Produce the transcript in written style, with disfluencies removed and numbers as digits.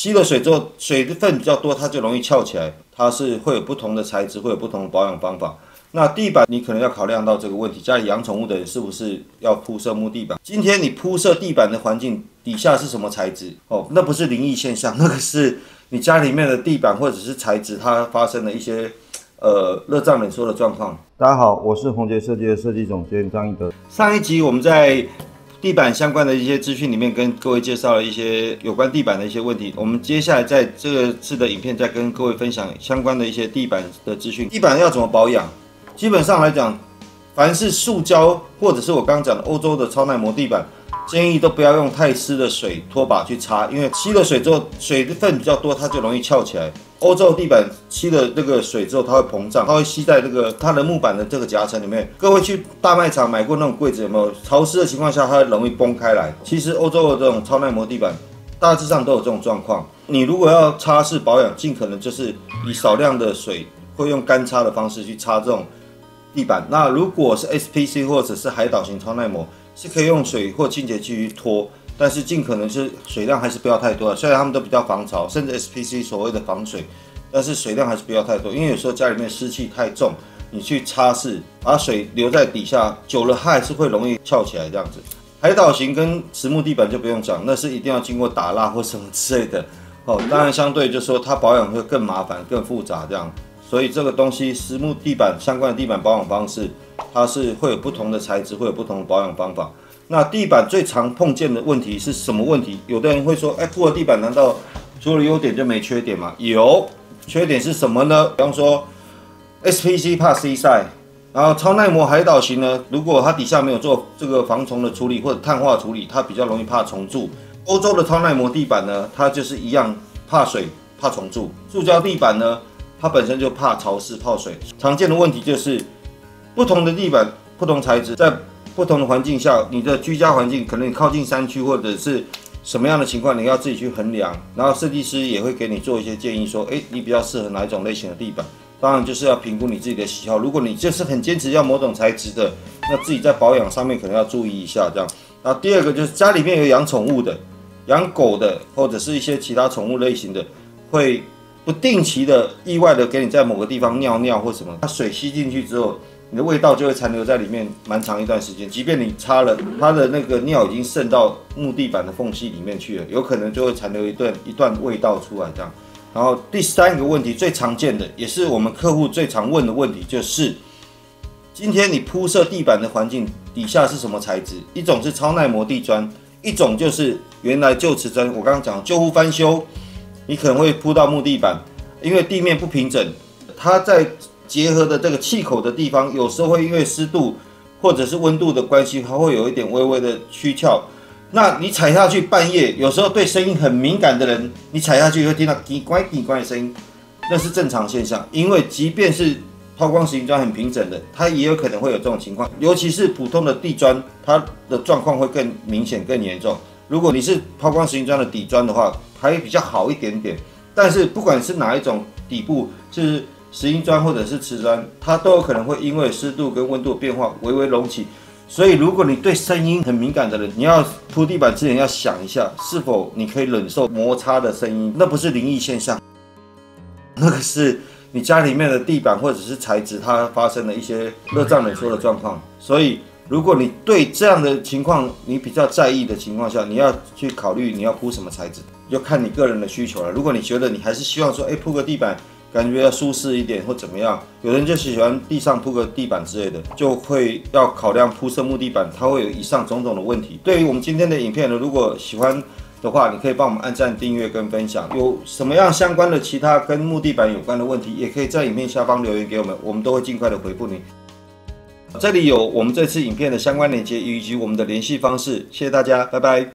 吸的水分比较多，它就容易翘起来。它是会有不同的材质，会有不同的保养方法。那地板你可能要考量到这个问题，家里养宠物的人是不是要铺设木地板？今天你铺设地板的环境底下是什么材质？哦，那不是灵异现象，那个是你家里面的地板或者是材质它发生了一些热胀冷缩的状况。大家好，我是宏杰设计的设计总监张义德。上一集我们在 地板相关的一些资讯里面，跟各位介绍了一些有关地板的一些问题。我们接下来在这次的影片，再跟各位分享相关的一些地板的资讯。地板要怎么保养？基本上来讲，凡是塑胶或者是我刚刚讲的欧洲的超耐磨地板，建议都不要用太湿的水拖把去擦，因为吸了水之后水分比较多，它就容易翘起来。欧洲地板吸了那个水之后，它会膨胀，它会吸在这个它的木板的这个夹层里面。各位去大卖场买过那种柜子，有没有潮湿的情况下，它容易崩开来？其实欧洲的这种超耐磨地板，大致上都有这种状况。你如果要擦拭保养，尽可能就是以少量的水，会用干擦的方式去擦这种地板。那如果是 SPC 或者是海岛型超耐磨，是可以用水或清洁剂去拖。 但是尽可能是水量还是不要太多了，虽然他们都比较防潮，甚至 SPC 所谓的防水，但是水量还是不要太多，因为有时候家里面湿气太重，你去擦拭，把水留在底下，久了它还是会容易翘起来这样子。海岛型跟实木地板就不用讲，那是一定要经过打蜡或什么之类的哦。当然，相对就说它保养会更麻烦、更复杂这样。所以这个东西，实木地板相关的地板保养方式，它是会有不同的材质，会有不同的保养方法。 那地板最常碰见的问题是什么问题？有的人会说，哎，铺了地板难道除了优点就没缺点吗？有，缺点是什么呢？比方说 ，SPC 怕吸晒，然后超耐磨海岛型呢，如果它底下没有做这个防虫的处理或者碳化处理，它比较容易怕虫蛀。欧洲的超耐磨地板呢，它就是一样怕水、怕虫蛀。塑胶地板呢，它本身就怕潮湿、泡水。常见的问题就是不同的地板、不同材质在 不同的环境下，你的居家环境可能你靠近山区或者是什么样的情况，你要自己去衡量。然后设计师也会给你做一些建议，说，哎，你比较适合哪一种类型的地板？当然就是要评估你自己的喜好。如果你就是很坚持要某种材质的，那自己在保养上面可能要注意一下这样。然后第二个就是家里面有养宠物的、养狗的或者是一些其他宠物类型的，会不定期的意外的给你在某个地方尿尿或什么，它水吸进去之后， 你的味道就会残留在里面蛮长一段时间，即便你擦了，它的那个尿已经渗到木地板的缝隙里面去了，有可能就会残留一段味道出来这样。然后第三个问题最常见的，也是我们客户最常问的问题，就是今天你铺设地板的环境底下是什么材质？一种是超耐磨地砖，一种就是原来旧瓷砖。我刚刚讲旧屋翻修，你可能会铺到木地板，因为地面不平整，它在 结合的这个气口的地方，有时候会因为湿度或者是温度的关系，它会有一点微微的曲翘。那你踩下去，半夜有时候对声音很敏感的人，你踩下去会听到叽呱叽呱的声音，那是正常现象。因为即便是抛光石英砖很平整的，它也有可能会有这种情况。尤其是普通的地砖，它的状况会更明显、更严重。如果你是抛光石英砖的底砖的话，还比较好一点点。但是不管是哪一种底部，是 石英砖或者是瓷砖，它都有可能会因为湿度跟温度变化微微隆起，所以如果你对声音很敏感的人，你要铺地板之前要想一下，是否你可以忍受摩擦的声音，那不是灵异现象，那个是你家里面的地板或者是材质它发生了一些热胀冷缩的状况。所以如果你对这样的情况你比较在意的情况下，你要去考虑你要铺什么材质，就看你个人的需求了。如果你觉得你还是希望说，哎，铺个地板 感觉要舒适一点或怎么样，有人就喜欢地上铺个地板之类的，就会要考量铺设木地板，它会有以上种种的问题。对于我们今天的影片呢，如果喜欢的话，你可以帮我们按赞、订阅跟分享。有什么样相关的其他跟木地板有关的问题，也可以在影片下方留言给我们，我们都会尽快的回复你。这里有我们这次影片的相关链接以及我们的联系方式，谢谢大家，拜拜。